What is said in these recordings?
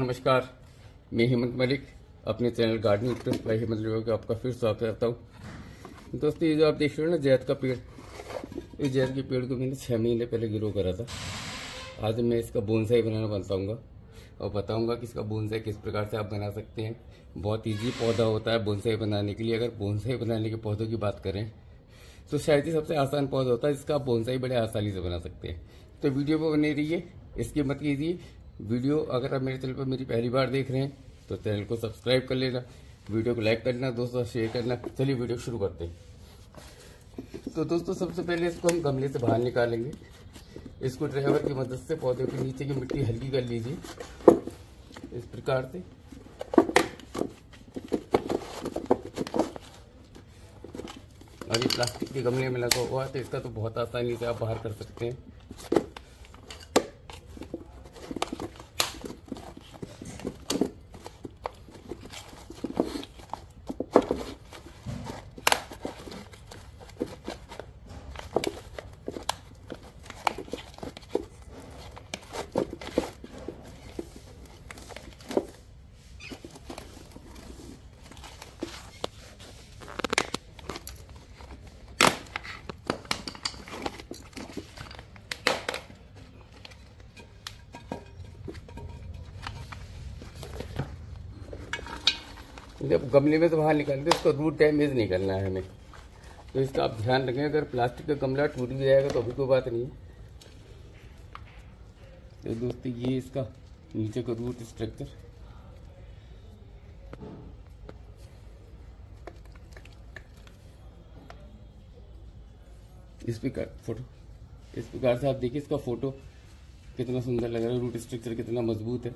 नमस्कार, मैं हेमंत मलिक अपने चैनल गार्डनिंग टिप्स पर हेमंत मलिक का आपका फिर स्वागत करता हूँ। दोस्तों, ये जो आप देख रहे हो ना जैद का पेड़, इस जैद के पेड़ को मैंने 6 महीने पहले ग्रो करा था। आज मैं इसका बोनसाई बनाना बताऊँगा और बताऊँगा कि इसका बोनसाई किस प्रकार से आप बना सकते हैं। बहुत ईजी पौधा होता है बोनसाई बनाने के लिए। अगर बोनसाई बनाने के पौधों की बात करें तो शायद ही सबसे आसान पौधा होता है जिसका आप बोनसाई बड़े आसानी से बना सकते हैं। तो वीडियो पर बने रहिए, इसकी मत कीजिए। वीडियो अगर आप मेरे चैनल पर मेरी पहली बार देख रहे हैं तो चैनल को सब्सक्राइब कर लेना, वीडियो को लाइक करना, दोस्तों शेयर करना। चलिए वीडियो शुरू करते हैं। तो दोस्तों, सबसे पहले इसको हम गमले से बाहर निकालेंगे। इसको ड्राइवर की मदद से पौधे के नीचे की मिट्टी हल्की कर लीजिए, इस प्रकार से। अभी प्लास्टिक के गमले में लगा हुआ है तो इसका तो बहुत आसानी से आप बाहर कर सकते हैं। जब गमले में से बाहर निकालते हैं उसको रूट डैमेज नहीं करना है हमें, तो इसका आप ध्यान रखें। अगर प्लास्टिक का गमला टूट भी जाएगा तो अभी कोई बात नहीं है। तो दोस्तों, ये इसका नीचे का रूट स्ट्रक्चर। इस प्रकार से आप देखिए, इसका फोटो कितना सुंदर लग रहा है। रूट स्ट्रक्चर कितना मजबूत है,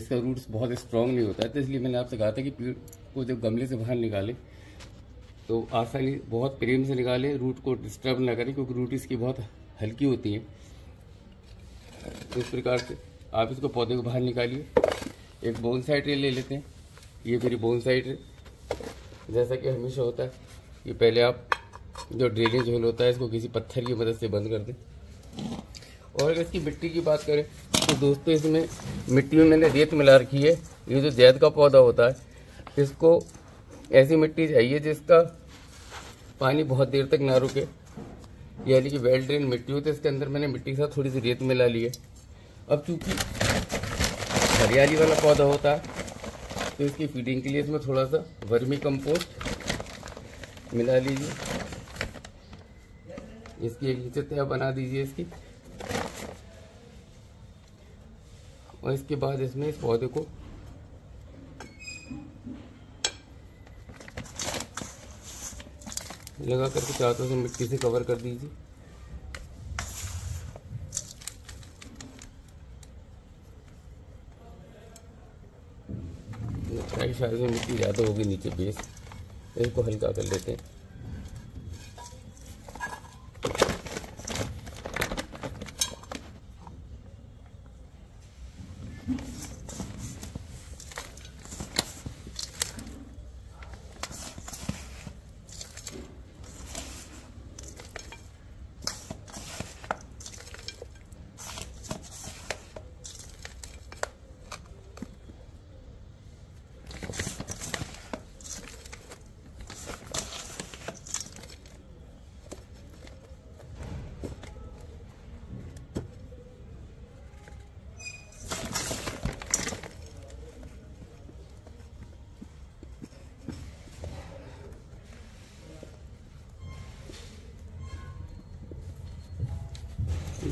इसका रूट्स बहुत स्ट्रॉन्ग नहीं होता है। तो इसलिए मैंने आपसे कहा था कि पेड़ को जब गमले से बाहर निकालें तो आसानी बहुत प्रेम से निकालें, रूट को डिस्टर्ब ना करें, क्योंकि रूट इसकी बहुत हल्की होती है। तो इस प्रकार से आप इसको पौधे को बाहर निकालिए। एक बोनसाई ट्रे ले लेते हैं। ये मेरी बोनसाई ट्रे, जैसा कि हमेशा होता है कि पहले आप जो ड्रेनेज होल होता है इसको किसी पत्थर की मदद से बंद कर दें। और अगर इसकी मिट्टी की बात करें तो दोस्तों, इसमें मिट्टी में मैंने रेत मिला रखी है। ये जो जैद का पौधा होता है इसको ऐसी मिट्टी चाहिए जिसका पानी बहुत देर तक ना रुके, यानी कि वेल ड्रेन मिट्टी हो। तो इसके अंदर मैंने मिट्टी के साथ थोड़ी सी रेत मिला ली है। अब चूंकि हरियाली वाला पौधा होता है तो इसकी फीडिंग के लिए इसमें थोड़ा सा वर्मी कंपोस्ट मिला लीजिए। इसकी एक नीचे तह बना दीजिए इसकी, और इसके बाद इसमें इस पौधे को लगा करके चारों से मिट्टी से कवर कर दीजिए। शायद मिट्टी ज़्यादा होगी नीचे बेस, इसको हल्का कर लेते हैं।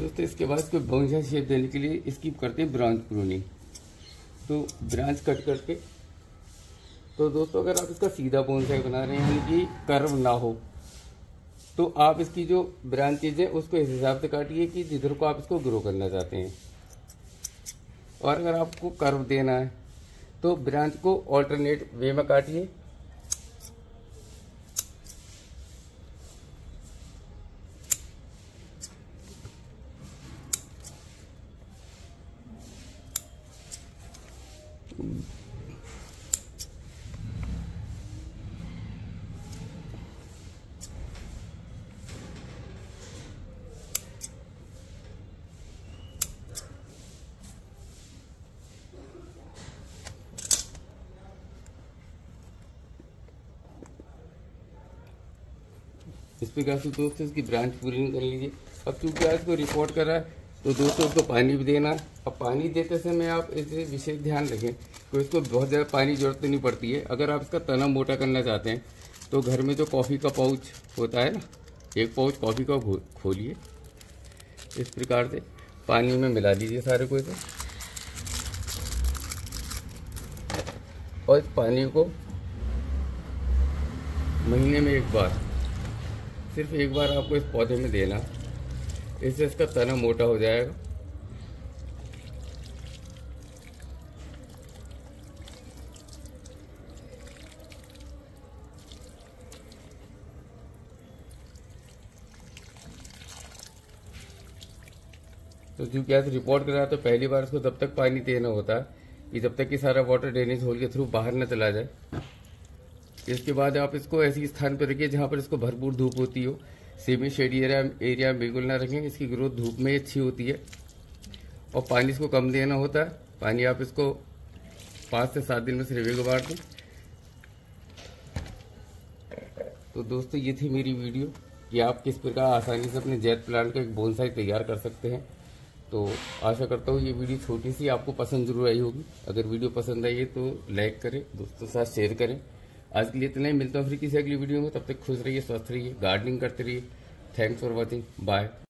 दोस्तों, इसके बाद इसको बाउंसी शेप देने के लिए इसकी करते हैं ब्रांच प्रूनिंग। तो ब्रांच कट करके, तो दोस्तों अगर आप इसका सीधा बाउंसी बना रहे हैं कि कर्व ना हो, तो आप इसकी जो ब्रांचेज है उसको इस हिसाब से काटिए कि जिधर को आप इसको ग्रो करना चाहते हैं। और अगर आपको कर्व देना है तो ब्रांच को ऑल्टरनेट वे में काटिए। इस पर काफ़ी दोस्त इसकी ब्रांच पूरी निकाल लीजिए। अब चूँकि आज को रिपोर्ट करा है तो दोस्तों उसको पानी भी देना। अब पानी देते समय आप इसे विशेष ध्यान रखें कि इसको बहुत ज़्यादा पानी जरूरत नहीं पड़ती है। अगर आप इसका तना मोटा करना चाहते हैं तो घर में जो कॉफ़ी का पाउच होता है ना, एक पाउच कॉफ़ी का खोलिए, इस प्रकार से पानी में मिला दीजिए सारे को इसे, और इस पानी को महीने में एक बार, सिर्फ एक बार आपको इस पौधे में देना। इससे इसका तना मोटा हो जाएगा। तो जो गैस रिपोर्ट करा तो पहली बार इसको तब तक पानी देना होता है कि जब तक कि सारा वाटर ड्रेनेज होल के थ्रू बाहर न चला जाए। इसके बाद आप इसको ऐसी स्थान पर रखिए जहाँ पर इसको भरपूर धूप होती हो। सेमी शेड एरिया बिल्कुल ना रखें, इसकी ग्रोथ धूप में अच्छी होती है। और पानी इसको कम देना होता है, पानी आप इसको 5 से 7 दिन में सिर्फ एक बार दें। तो दोस्तों ये थी मेरी वीडियो कि आप किस प्रकार आसानी से अपने जैद प्लांट का एक बोनसाई तैयार कर सकते हैं। तो आशा करता हूँ ये वीडियो छोटी सी आपको पसंद जरूर आई होगी। अगर वीडियो पसंद आई है तो लाइक करें, दोस्तों के साथ शेयर करें। आज के लिए इतना ही, मिलता हूँ फिर किसी अगली वीडियो में। तब तक खुश रहिए, स्वस्थ रहिए, गार्डनिंग करते रहिए। Thanks for watching, bye.